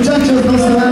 muchachos, no se van.